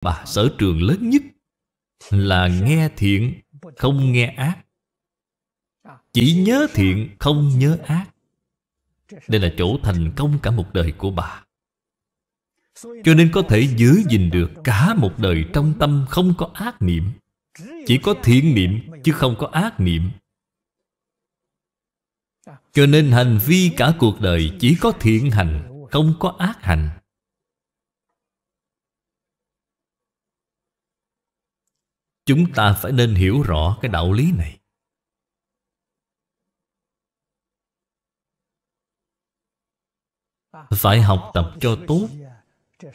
mà sở trường lớn nhất là nghe thiện, không nghe ác. Chỉ nhớ thiện, không nhớ ác. Đây là chỗ thành công cả một đời của bà. Cho nên có thể giữ gìn được cả một đời trong tâm không có ác niệm. Chỉ có thiện niệm chứ không có ác niệm. Cho nên hành vi cả cuộc đời chỉ có thiện hành, không có ác hành. Chúng ta phải nên hiểu rõ cái đạo lý này. Phải học tập cho tốt.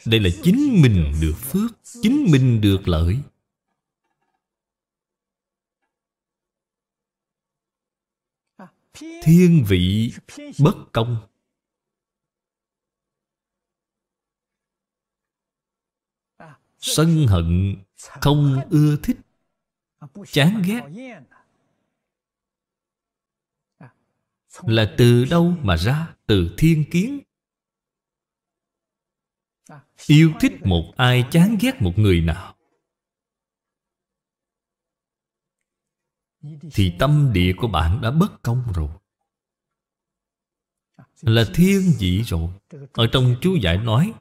Đây là chính mình được phước, chính mình được lợi. Thiên vị bất công. Sân hận không ưa thích, chán ghét. Là từ đâu mà ra? Từ thiên kiến. Yêu thích một ai, chán ghét một người nào, thì tâm địa của bạn đã bất công rồi. Là thiên vị rồi. Ở trong chú giải nói,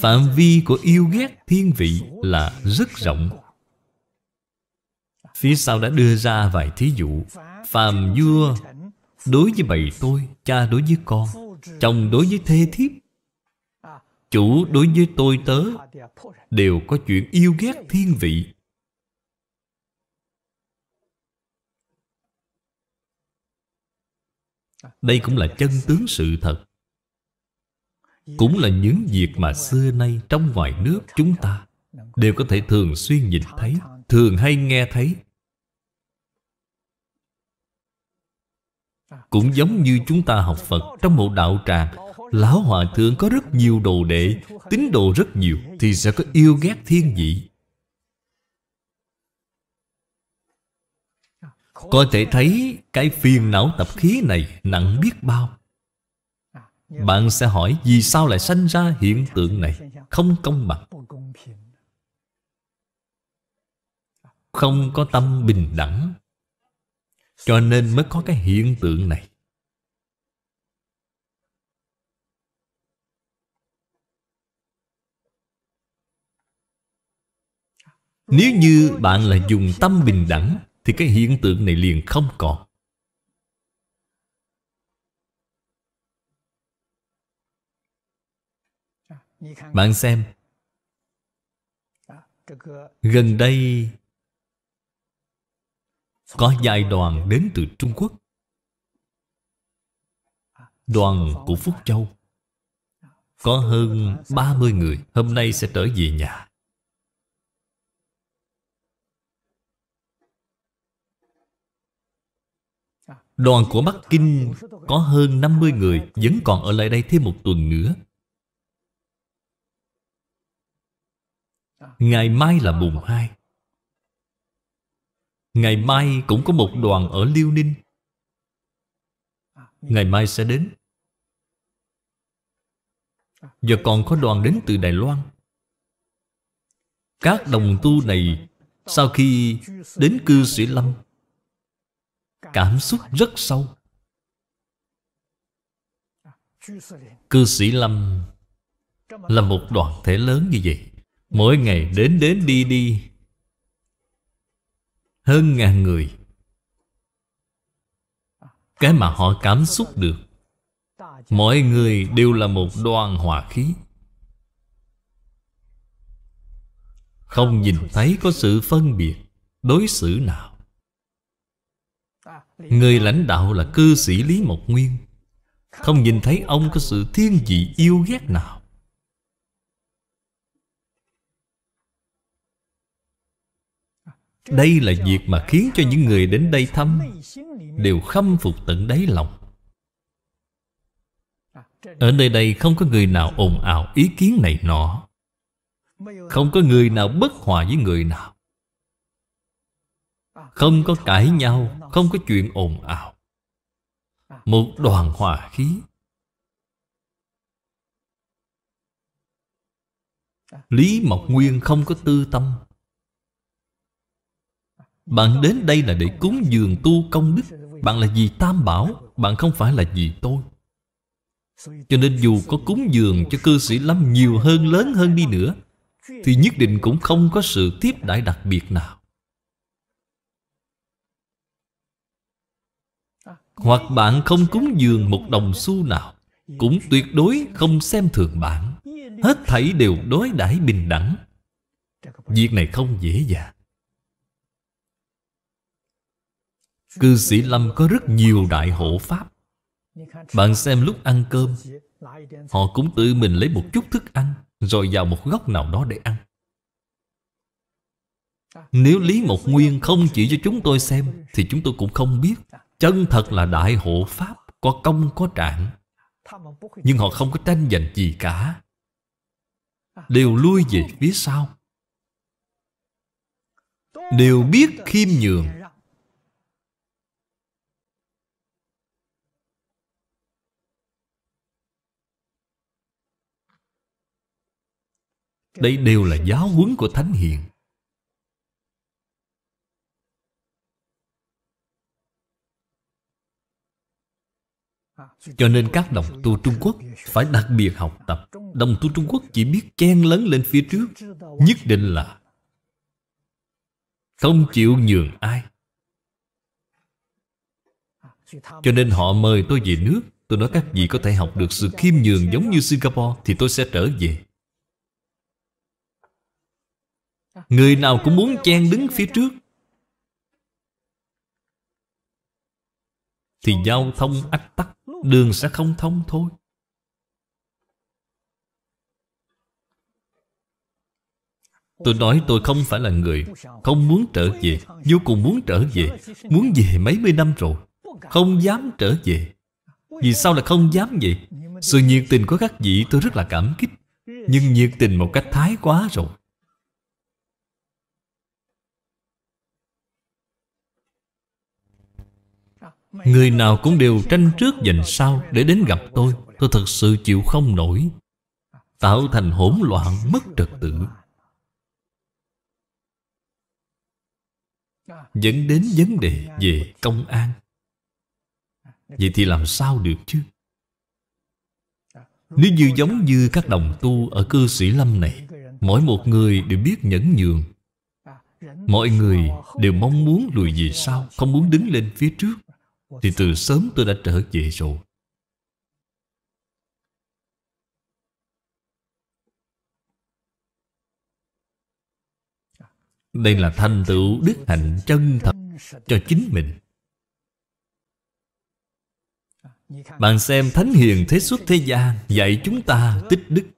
phạm vi của yêu ghét thiên vị là rất rộng. Phía sau đã đưa ra vài thí dụ. Phàm vua đối với bầy tôi, cha đối với con, chồng đối với thê thiếp, chủ đối với tôi tớ, đều có chuyện yêu ghét thiên vị. Đây cũng là chân tướng sự thật. Cũng là những việc mà xưa nay trong ngoài nước chúng ta đều có thể thường xuyên nhìn thấy, thường hay nghe thấy. Cũng giống như chúng ta học Phật, trong một đạo tràng, lão hòa thượng có rất nhiều đồ đệ, tín đồ rất nhiều, thì sẽ có yêu ghét thiên vị. Có thể thấy cái phiền não tập khí này nặng biết bao. Bạn sẽ hỏi vì sao lại sanh ra hiện tượng này? Không công bằng. Không có tâm bình đẳng. Cho nên mới có cái hiện tượng này. Nếu như bạn là dùng tâm bình đẳng thì cái hiện tượng này liền không còn. Bạn xem, gần đây có giai đoàn đến từ Trung Quốc, đoàn của Phúc Châu, có hơn 30 người, hôm nay sẽ trở về nhà. Đoàn của Bắc Kinh có hơn 50 người, vẫn còn ở lại đây thêm một tuần nữa. Ngày mai là mùng 2. Ngày mai cũng có một đoàn ở Liêu Ninh. Ngày mai sẽ đến. Giờ còn có đoàn đến từ Đài Loan. Các đồng tu này sau khi đến cư sĩ Lâm, cảm xúc rất sâu. Cư sĩ Lâm là một đoàn thể lớn như vậy, mỗi ngày đến đi hơn 1000 người. Cái mà họ cảm xúc được, mọi người đều là một đoàn hòa khí, không nhìn thấy có sự phân biệt đối xử nào. Người lãnh đạo là cư sĩ Lý Mộc Nguyên, không nhìn thấy ông có sự thiên vị yêu ghét nào. Đây là việc mà khiến cho những người đến đây thăm đều khâm phục tận đáy lòng. Ở nơi đây không có người nào ồn ào ý kiến này nọ, không có người nào bất hòa với người nào, không có cãi nhau, không có chuyện ồn ào. Một đoàn hòa khí. Lý Mộc Nguyên không có tư tâm. Bạn đến đây là để cúng dường tu công đức. Bạn là vì Tam Bảo, bạn không phải là vì tôi. Cho nên dù có cúng dường cho cư sĩ Lâm nhiều hơn, lớn hơn đi nữa, thì nhất định cũng không có sự tiếp đãi đặc biệt nào. Hoặc bạn không cúng dường một đồng xu nào, cũng tuyệt đối không xem thường bạn. Hết thảy đều đối đãi bình đẳng. Việc này không dễ dàng. Cư sĩ Lâm có rất nhiều đại hộ pháp. Bạn xem lúc ăn cơm, họ cũng tự mình lấy một chút thức ăn rồi vào một góc nào đó để ăn. Nếu Lý Mộc Nguyên không chỉ cho chúng tôi xem thì chúng tôi cũng không biết. Chân thật là đại hộ pháp, có công có trạng, nhưng họ không có tranh giành gì cả, đều lui về phía sau, đều biết khiêm nhường. Đây đều là giáo huấn của Thánh Hiền. Cho nên các đồng tu Trung Quốc phải đặc biệt học tập. Đồng tu Trung Quốc chỉ biết chen lấn lên phía trước, nhất định là không chịu nhường ai. Cho nên họ mời tôi về nước, tôi nói các vị có thể học được sự khiêm nhường giống như Singapore thì tôi sẽ trở về. Người nào cũng muốn chen đứng phía trước thì giao thông ách tắc, đường sẽ không thông thôi. Tôi nói tôi không phải là người không muốn trở về, vô cùng muốn trở về, muốn về mấy mươi năm rồi, không dám trở về. Vì sao là không dám vậy? Sự nhiệt tình của các vị tôi rất là cảm kích, nhưng nhiệt tình một cách thái quá rồi. Người nào cũng đều tranh trước giành sau để đến gặp tôi thật sự chịu không nổi, tạo thành hỗn loạn, mất trật tự, dẫn đến vấn đề về công an. Vậy thì làm sao được chứ? Nếu như giống như các đồng tu ở cư sĩ Lâm này, mỗi một người đều biết nhẫn nhường, mọi người đều mong muốn lùi về sau, không muốn đứng lên phía trước, thì từ sớm tôi đã trở về rồi. Đây là thành tựu đức hạnh chân thật cho chính mình. Bạn xem Thánh Hiền thế xuất thế gian dạy chúng ta tích đức,